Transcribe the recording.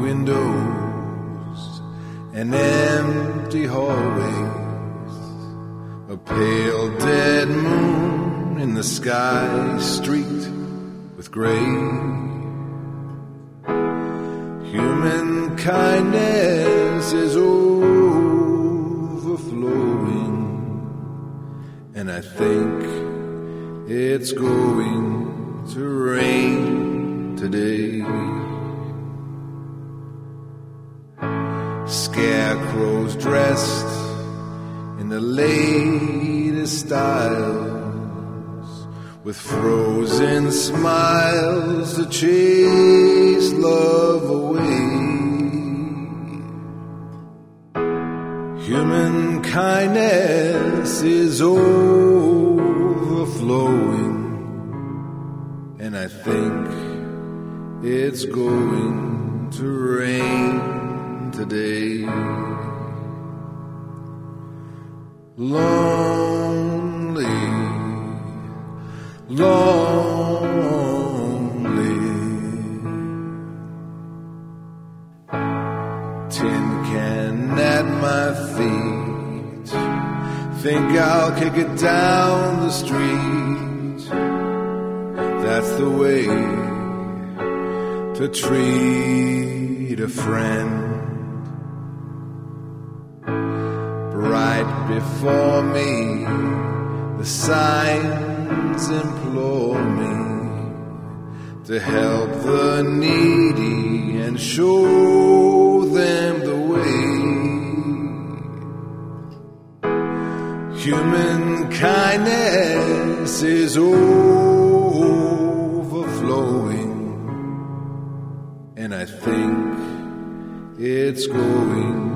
windows and empty hallways, a pale dead moon in the sky, streaked with gray. Human kindness is overflowing, and I think it's going to rain today. Scarecrows dressed in the latest styles, with frozen smiles to chase love away. Human kindness is overflowing, and I think it's going to rain today. Lonely, lonely. Tin can at my feet, think I'll kick it down the street. That's the way to treat a friend. Right before me, the signs implore me to help the needy and show them the way. Human kindness is overflowing, and I think it's going